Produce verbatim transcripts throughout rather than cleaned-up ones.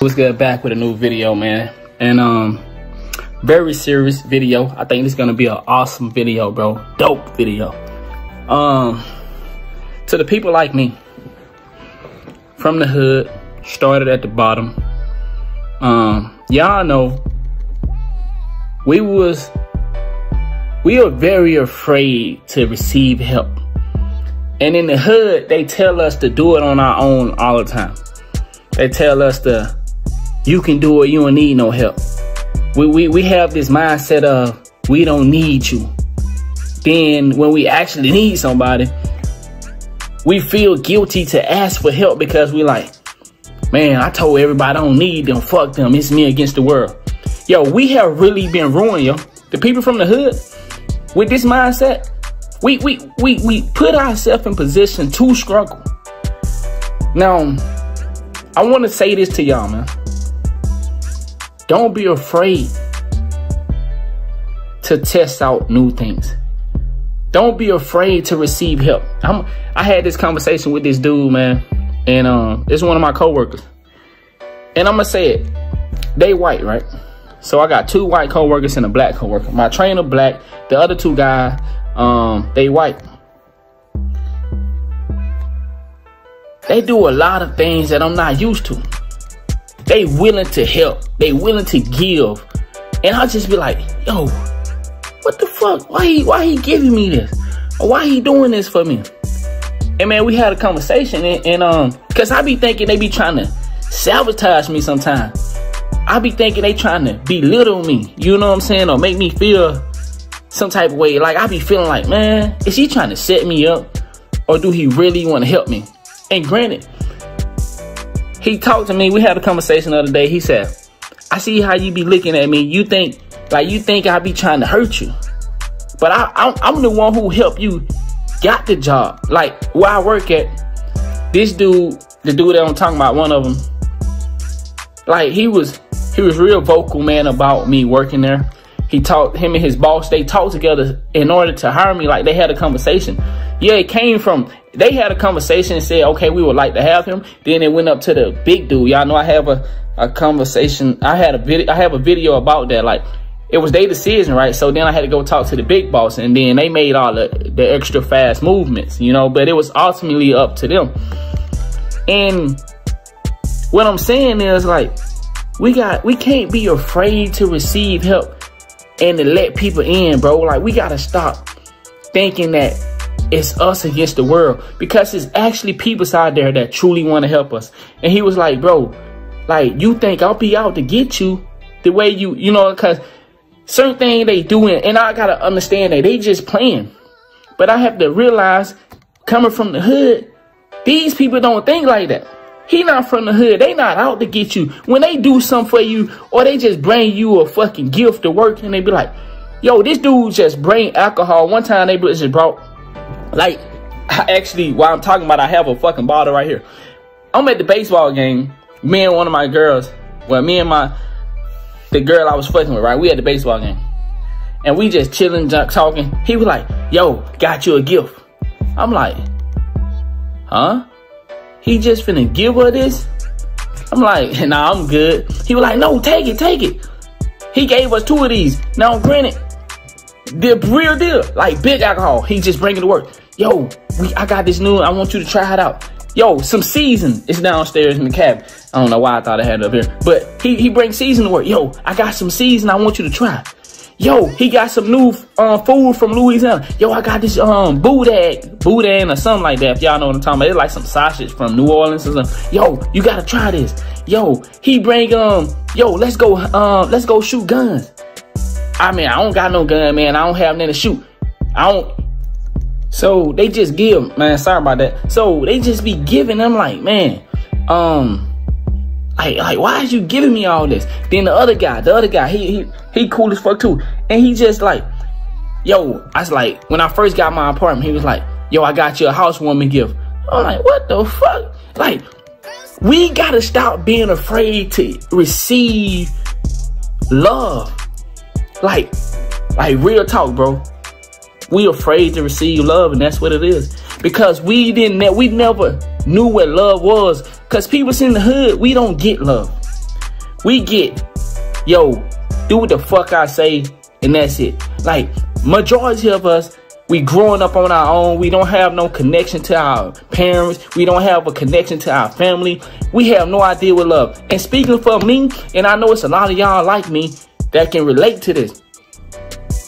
What's good? Back with a new video, man, and um very serious video. I think it's gonna be an awesome video, bro. Dope video. Um to the people like me, from the hood, started at the bottom. Um y'all know we was we are very afraid to receive help, and in the hood they tell us to do it on our own all the time. They tell us to, you can do it, you don't need no help. We, we, we have this mindset of, we don't need you. Then when we actually need somebody, we feel guilty to ask for help because we like, man, I told everybody I don't need them, fuck them, it's me against the world. Yo, we have really been ruined, yo. The people from the hood, with this mindset, we, we, we, we put ourselves in position to struggle. Now, I want to say this to y'all, man. Don't be afraid to test out new things. Don't be afraid to receive help. I'm, I had this conversation with this dude, man, and um, it's one of my coworkers. And I'm gonna say it, they white, right? So I got two white coworkers and a black coworker. My trainer black, the other two guys, um, they white. They do a lot of things that I'm not used to. They willing to help. They willing to give. And I'll just be like, yo, what the fuck? Why he, why he giving me this? Or why he doing this for me? And man, we had a conversation. And, and um, because I be thinking they be trying to sabotage me sometimes. I be thinking they trying to belittle me. You know what I'm saying? Or make me feel some type of way. Like, I be feeling like, man, is he trying to set me up? Or do he really want to help me? And granted, he talked to me. We had a conversation the other day. He said, I see how you be looking at me. You think, like, you think I be trying to hurt you. But I, I, I'm the one who helped you got the job. Like, where I work at, this dude, the dude that I'm talking about, one of them, like, he was, he was real vocal, man, about me working there. He talked, him and his boss, they talked together in order to hire me. Like, they had a conversation. Yeah, it came from, they had a conversation and said, okay, we would like to have him. Then it went up to the big dude. Y'all know I have a, a conversation. I had a video, I have a video about that. Like, it was their decision, right? So then I had to go talk to the big boss, and then they made all the, the extra fast movements, you know, but it was ultimately up to them. And what I'm saying is, like, we got, we can't be afraid to receive help and to let people in, bro. Like, we gotta stop thinking that it's us against the world, because it's actually people out there that truly want to help us. And he was like, bro, like, you think I'll be out to get you the way you, you know, because certain thing they doing, and I gotta understand that they just playing. But I have to realize, coming from the hood, these people don't think like that. He not from the hood. They not out to get you. When they do something for you, or they just bring you a fucking gift to work, and they be like, yo, this dude just bring alcohol. One time they just brought, like, I actually, while I'm talking about, I have a fucking bottle right here. I'm at the baseball game. Me and one of my girls, well, me and my, the girl I was fucking with, right? We at the baseball game. And we just chilling, junk, talking. He was like, yo, got you a gift. I'm like, huh? He just finna give her this? I'm like, nah, I'm good. He was like, no, take it, take it. He gave us two of these. Now, granted, the real deal, like big alcohol, he just bringing to work. Yo, we, I got this new one. I want you to try it out. Yo, some season. It's downstairs in the cabin. I don't know why I thought I had it up here. But he, he brings season to work. Yo, I got some season I want you to try. Yo, he got some new um, food from Louisiana. Yo, I got this um, boudin, boudin or something like that. If y'all know what I'm talking about, it's like some sausage from New Orleans or something. Yo, you gotta try this. Yo, he bring um, yo, let's go, um, let's go shoot guns. I mean, I don't got no gun, man. I don't have nothing to shoot. I don't. So they just give, man. Sorry about that. So they just be giving. I'm like, man, um. Like, like, why is you giving me all this? Then the other guy, the other guy, he he he cool as fuck too. And he just like, yo, I was like, when I first got my apartment, he was like, yo, I got you a housewarming gift. I'm like, what the fuck? Like, we gotta stop being afraid to receive love. Like, like real talk, bro. We afraid to receive love, and that's what it is. Because we didn't, we never knew what love was. Because people in the hood, we don't get love. We get, yo, do what the fuck I say, and that's it. Like, majority of us, we growing up on our own. We don't have no connection to our parents. We don't have a connection to our family. We have no idea what love. And speaking for me, and I know it's a lot of y'all like me that can relate to this,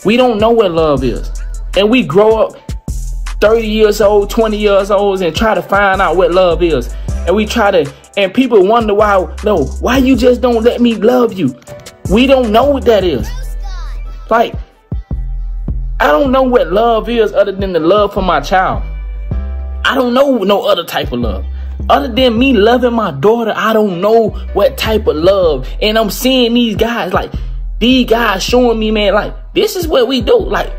we don't know what love is. And we grow up thirty years old, twenty years old, and try to find out what love is. And we try to, and people wonder why, no, why you just don't let me love you? We don't know what that is. Like, I don't know what love is other than the love for my child. I don't know no other type of love. Other than me loving my daughter, I don't know what type of love. And I'm seeing these guys, like, these guys showing me, man, like, this is what we do. Like,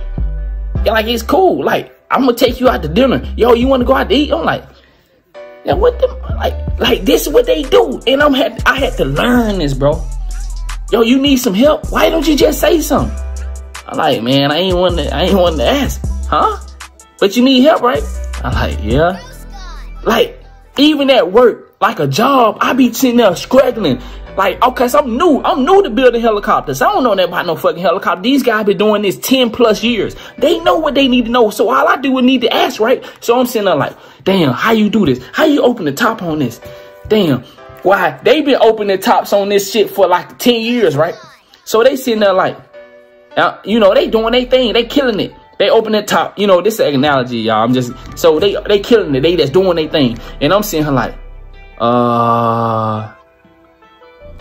like it's cool. Like, I'm going to take you out to dinner. Yo, you want to go out to eat? I'm like, now what the, like, like this is what they do. And I'm had, I had to learn this, bro. Yo, you need some help? Why don't you just say something? I'm like, man, I ain't want to, I ain't want to ask, huh? But you need help, right? I'm like, yeah. Like, even at work, like a job, I be sitting there struggling. Like, oh, cause I'm new. I'm new to building helicopters. I don't know nothing about no fucking helicopter. These guys been doing this ten plus years. They know what they need to know. So all I do is need to ask, right? So I'm sitting there like, damn, how you do this? How you open the top on this? Damn, why? They been opening tops on this shit for like ten years, right? So they sitting there like, now, you know, they doing their thing. They killing it. They open the top. You know, this is an analogy, y'all. I'm just, so they they killing it. They just doing their thing. And I'm seeing her like, uh,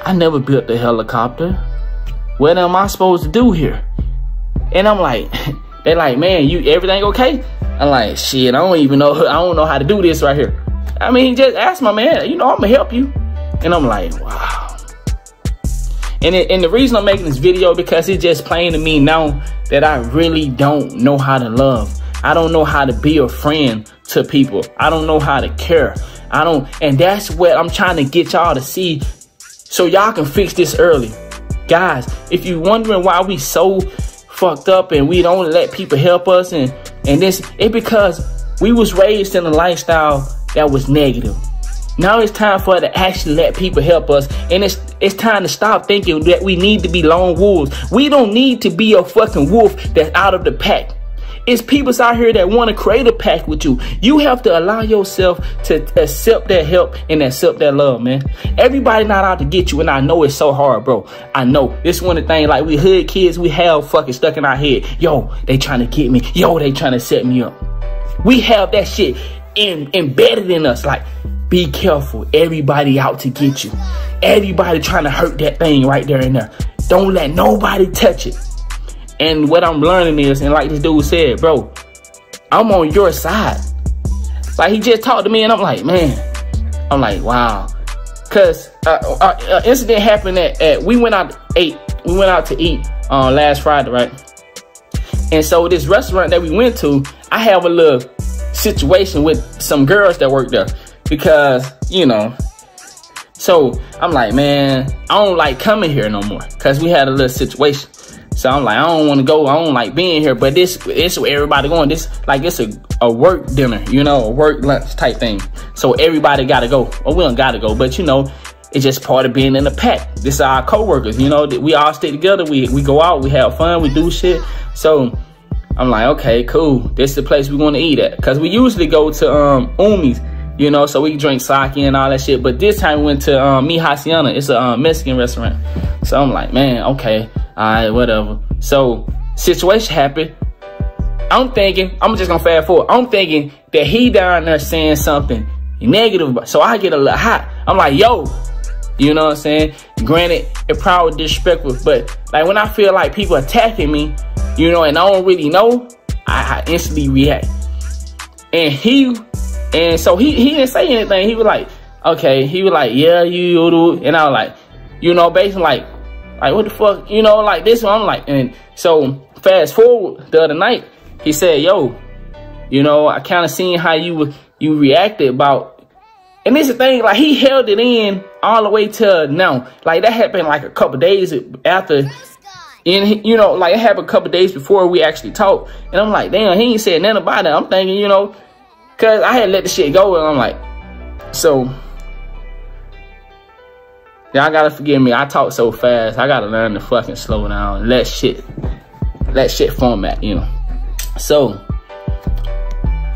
I never built a helicopter. What am I supposed to do here? And I'm like, they like, man, you, everything okay? I'm like, shit, I don't even know. I don't know how to do this right here. I mean, just ask my man. You know, I'm going to help you. And I'm like, wow. And, it, and the reason I'm making this video because it's just plain to me now that I really don't know how to love. I don't know how to be a friend to people. I don't know how to care. I don't, and that's what I'm trying to get y'all to see so y'all can fix this early. Guys, if you're wondering why we so fucked up and we don't let people help us and, and this, it's because we was raised in a lifestyle that was negative. Now it's time for us to actually let people help us. And it's it's time to stop thinking that we need to be lone wolves. We don't need to be a fucking wolf that's out of the pack. It's people out here that want to create a pack with you. You have to allow yourself to accept that help and accept that love, man. Everybody not out to get you, and I know it's so hard, bro. I know. This one of the things, like, we hood kids, we have fucking stuck in our head. Yo, they trying to get me. Yo, they trying to set me up. We have that shit in, embedded in us, like, be careful. Everybody out to get you. Everybody trying to hurt that thing right there and there. Don't let nobody touch it. And what I'm learning is, and like this dude said, bro, I'm on your side. Like, he just talked to me and I'm like, man, I'm like, wow. Cause uh, uh, uh, incident happened at, at, we went out to eat. We went out to eat uh, last Friday, right? And so this restaurant that we went to, I have a little situation with some girls that work there. Because, you know, so I'm like, man, I don't like coming here no more because we had a little situation. So I'm like, I don't want to go. I don't like being here. But this is where everybody going. This like it's a, a work dinner, you know, a work lunch type thing. So everybody got to go. Or we don't got to go. But, you know, it's just part of being in the pack. This is our coworkers, you know, that we all stay together. We, we go out. We have fun. We do shit. So I'm like, OK, cool. This is the place we're going to eat at because we usually go to um, Umi's. You know, so we drink sake and all that shit. But this time we went to um, Mi Hacienda. It's a um, Mexican restaurant. So I'm like, man, okay, all right, whatever. So situation happened. I'm thinking, I'm just gonna fast forward. I'm thinking that he down there saying something negative. So I get a little hot. I'm like, yo, you know what I'm saying? Granted, it probably disrespectful, but like when I feel like people attacking me, you know, and I don't really know, I, I instantly react. And he. And so he, he didn't say anything. He was like, okay. He was like, yeah, you do. And I was like, you know, basically like, like what the fuck, you know, like this one. I'm like, and so fast forward the other night, he said, yo, you know, I kind of seen how you you reacted about, and this is the thing, like he held it in all the way till now. Like that happened like a couple days after, and you know, like it happened a couple days before we actually talked. And I'm like, damn, he ain't said nothing about it. I'm thinking, you know. Cause I had let the shit go and I'm like, so Y'all gotta forgive me. I talk so fast. I gotta learn to fucking slow down and let shit, let shit format, you know. So,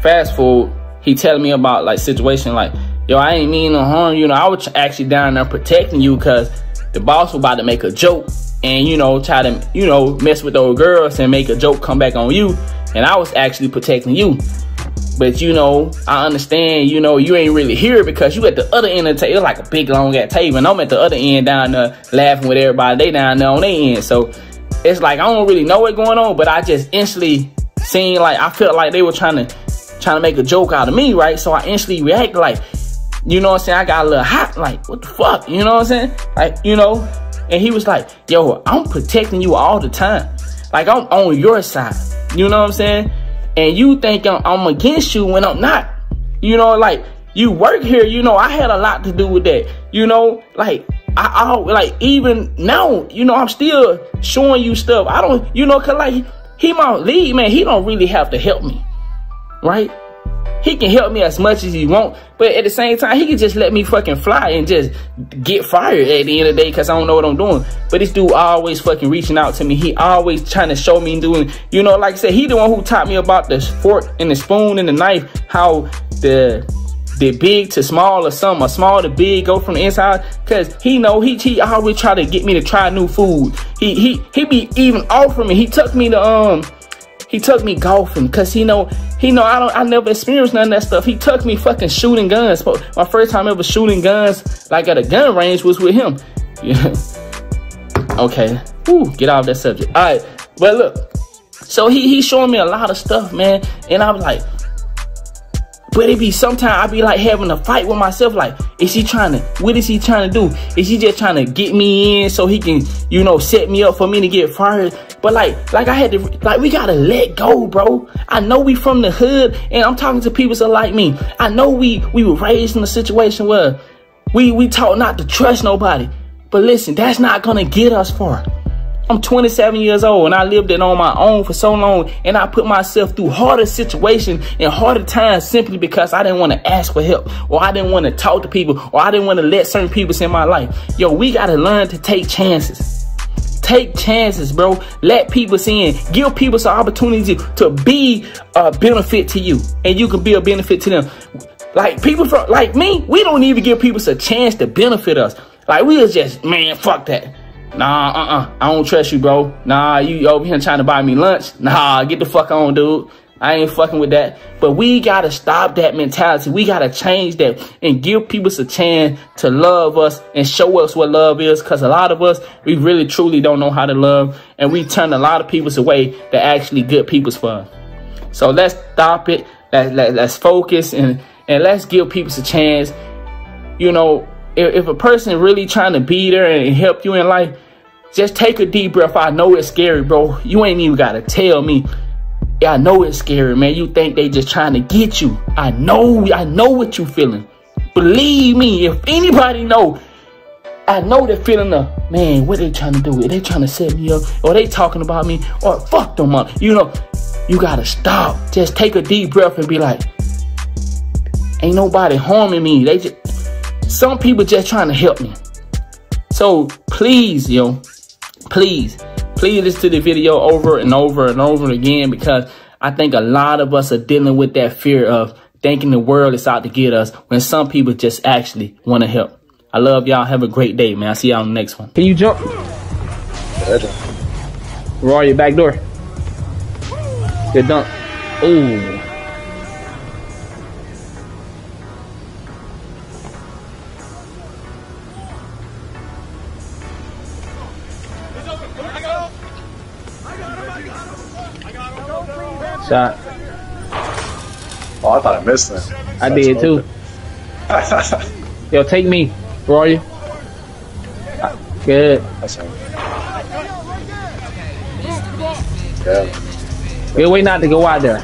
fast forward, he telling me about like situation like, yo, I ain't mean no harm, you know. I was actually down there protecting you because the boss was about to make a joke and, you know, try to, you know, mess with those girls and make a joke come back on you. And I was actually protecting you. But, you know, I understand, you know, you ain't really here because you at the other end of the table. It's like a big, long ass table. And I'm at the other end down there laughing with everybody. They down there on their end. So, it's like, I don't really know what's going on. But I just instantly seen, like, I felt like they were trying to trying to make a joke out of me, right? So, I instantly reacted like, you know what I'm saying? I got a little hot. Like, what the fuck? You know what I'm saying? Like, you know? And he was like, yo, I'm protecting you all the time. Like, I'm on your side. You know what I'm saying? And you think I'm, I'm against you when I'm not. You know, like, you work here, you know, I had a lot to do with that. You know, like, I, I like, even now, you know, I'm still showing you stuff. I don't, you know, because, like, he my lead, man. He don't really have to help me, right? He can help me as much as he want, but at the same time, he can just let me fucking fly and just get fired at the end of the day because I don't know what I'm doing. But this dude always fucking reaching out to me. He always trying to show me doing, you know, like I said, he the one who taught me about the fork and the spoon and the knife, how the the big to small or something, or small to big go from the inside. Cause he know, he, he always try to get me to try new food. He, he, he be even offering me. He took me to, um, He took me golfing because he know he know I don't I never experienced none of that stuff. He took me fucking shooting guns. My first time ever shooting guns, like at a gun range, was with him. Yeah. Okay. Ooh, get off that subject. All right. But look, so he he showing me a lot of stuff, man, and I was like, but it be sometimes I be like having a fight with myself. Like, is he trying to, what is he trying to do? Is he just trying to get me in so he can, you know, set me up for me to get fired? But like, like I had to, like we gotta let go, bro. I know we from the hood and I'm talking to people that like me. I know we, we were raised in a situation where we, we taught not to trust nobody. But listen, that's not gonna get us far. I'm twenty-seven years old and I lived it on my own for so long, and I put myself through harder situations and harder times simply because I didn't want to ask for help, or I didn't want to talk to people, or I didn't want to let certain people in my life. Yo, we got to learn to take chances. Take chances, bro. Let people in. Give people some opportunity to be a benefit to you, and you can be a benefit to them. Like people from, like me, we don't even give people a chance to benefit us. Like we was just, man, fuck that. Nah, uh-uh, I don't trust you, bro. Nah, you over here trying to buy me lunch. Nah, get the fuck on, dude. I ain't fucking with that. But we gotta stop that mentality. We gotta change that and give people a chance to love us and show us what love is. Cause a lot of us, we really truly don't know how to love, and we turn a lot of people away that actually good people's for us. So let's stop it. Let's, let, let's focus and, and let's give people a chance. You know, if, if a person really trying to be there and help you in life, just take a deep breath. I know it's scary, bro. You ain't even gotta tell me. Yeah, I know it's scary, man. You think they just trying to get you. I know, I know what you feeling. Believe me, if anybody know, I know the feeling of, man, what they trying to do? Are they trying to set me up? Or they talking about me? Or fuck them up. You know, you gotta stop. Just take a deep breath and be like, ain't nobody harming me. They just, some people just trying to help me. So please, yo. Please, please listen to the video over and over and over again, because I think a lot of us are dealing with that fear of thinking the world is out to get us when some people just actually want to help. I love y'all. Have a great day, man. I'll see y'all on the next one. Can you jump? Where are you? Back door. Good dunk. Ooh. Shot. Oh, I thought I missed that. I That's did too. Yo, take me. Where are you? Good. That's right. Yeah. Good way not to go out there.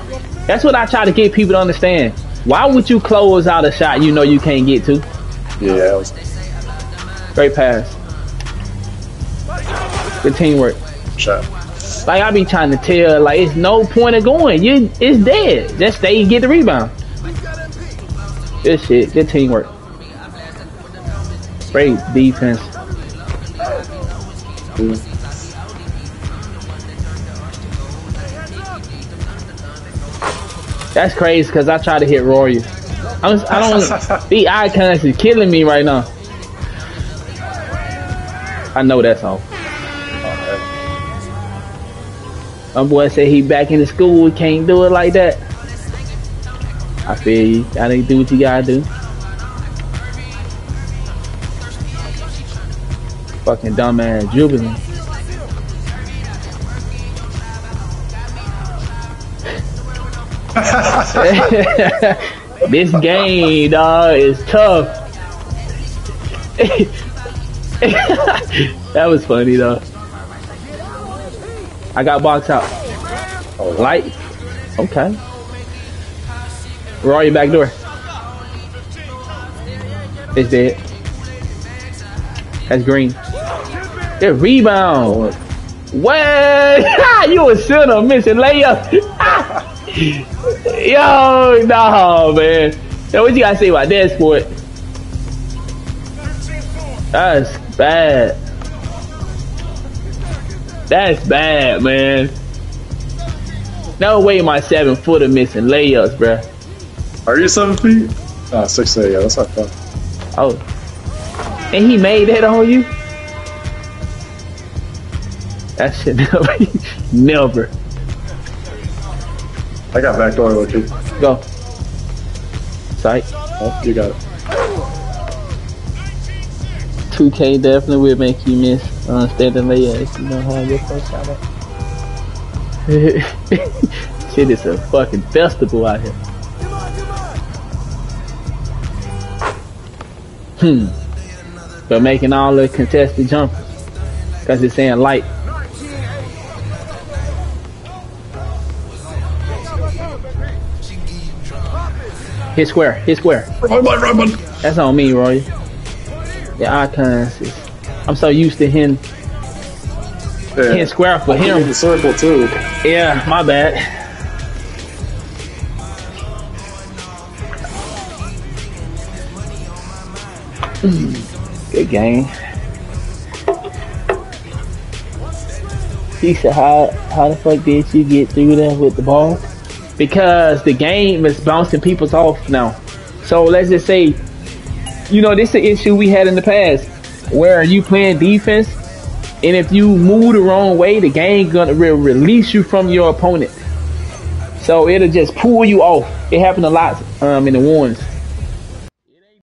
That's what I try to get people to understand. Why would you close out a shot you know you can't get to? Yeah. Was... Great pass. Good teamwork. Shot. Like I be trying to tell, like it's no point of going. You, it's dead. Just stay and get the rebound. Good shit. Good teamwork. Great defense. That's crazy because I tried to hit Rory. I, was, I don't. The icons is killing me right now. I know that's all. Right. My boy said he back in the school. Can't do it like that. I feel you. I didn't do what you gotta do. Fucking dumb ass Jubilant. This game, dog, is tough. That was funny, though. I got boxed out. Light. Okay. Rory back door. It's dead. That's green. It rebound. What? You a sinner missing layup. Yo, nah, man. Yo, what you gotta say about that sport? That's bad. That's bad, man. No way my seven footer missing layups, bruh. Are you seven feet? Nah, six eight, yeah, that's not fun. Oh. And he made that on you? That shit never. Never. I got backdoor with you. Go. Sight. Oh, you got it. two K definitely will make you miss uh, standing layups. You know how I get first shot up. Shit, it's a fucking festival out here. Come on, come on. Hmm. But making all the contested jumpers. Because it's saying light. Hit square, hit square. Run, run, run, run. That's on me, Roy. The icons is, I'm so used to him. Yeah. Hit square for I him. The circle too. Yeah, my bad. Good game. He said, "How how the fuck did you get through there with the ball?" Because the game is bouncing people off now. So let's just say, you know, this is an issue we had in the past where you playing defense, and if you move the wrong way, the game gonna re release you from your opponent. So it'll just pull you off. It happened a lot um, in the ones.